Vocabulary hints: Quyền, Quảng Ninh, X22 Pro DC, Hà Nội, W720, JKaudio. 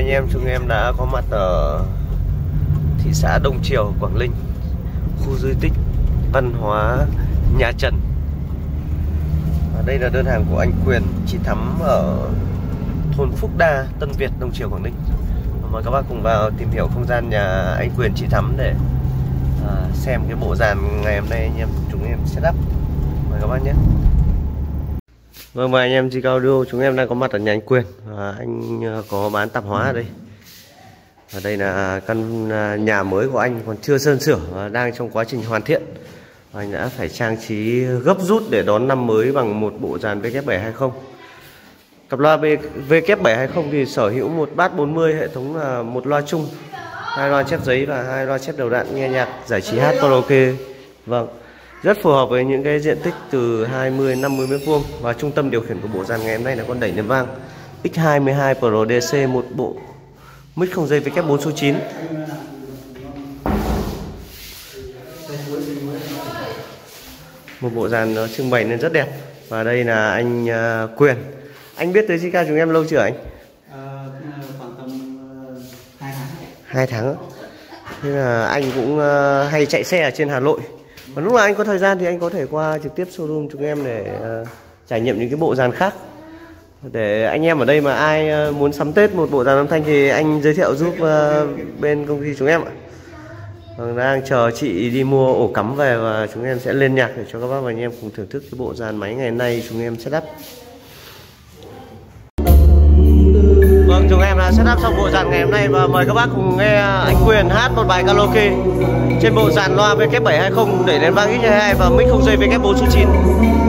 anh em, chúng em đã có mặt ở thị xã Đông Triều, Quảng Ninh, khu di tích văn hóa nhà Trần. Và đây là đơn hàng của anh Quyền, chị Thắm ở thôn Phúc Đa, Tân Việt, Đông Triều, Quảng Ninh. Mời các bác cùng vào tìm hiểu không gian nhà anh Quyền, chị Thắm để xem cái bộ dàn ngày hôm nay anh em chúng em sẽ đắp. Mời các bác nhé. Vâng, và anh em JKaudio, chúng em đang có mặt ở nhà anh Quyền. Anh có bán tạp hóa ở đây. Và đây là căn nhà mới của anh, còn chưa sơn sửa và đang trong quá trình hoàn thiện. Và anh đã phải trang trí gấp rút để đón năm mới bằng một bộ dàn W720. Cặp loa W720 thì sở hữu một bát 40, hệ thống là một loa chung, hai loa chép giấy và hai loa chép đầu đạn, nghe nhạc, giải trí, hát karaoke. Vâng, rất phù hợp với những cái diện tích từ 20-50 m². Và trung tâm điều khiển của bộ dàn ngày hôm nay là con đẩy nền vang X22 Pro DC, một bộ mic không dây W4 số 9. Một bộ dàn nó trưng bày nên rất đẹp. Và đây là anh Quyền. Anh biết tới JK chúng em lâu chưa anh? Khoảng tầm 2 tháng. 2 tháng. Thế là anh cũng hay chạy xe ở trên Hà Nội. Và lúc nào anh có thời gian thì anh có thể qua trực tiếp showroom chúng em để trải nghiệm những cái bộ dàn khác. Để anh em ở đây mà ai muốn sắm Tết một bộ dàn âm thanh thì anh giới thiệu giúp bên công ty chúng em ạ. Đang chờ chị đi mua ổ cắm về và chúng em sẽ lên nhạc để cho các bác và anh em cùng thưởng thức cái bộ dàn máy ngày nay chúng em setup. Vâng, chúng em đã setup xong bộ dàn ngày hôm nay và mời các bác cùng nghe anh Quyền hát một bài karaoke trên bộ dàn loa W720, đẩy nền vang X22 và mic không dây W409.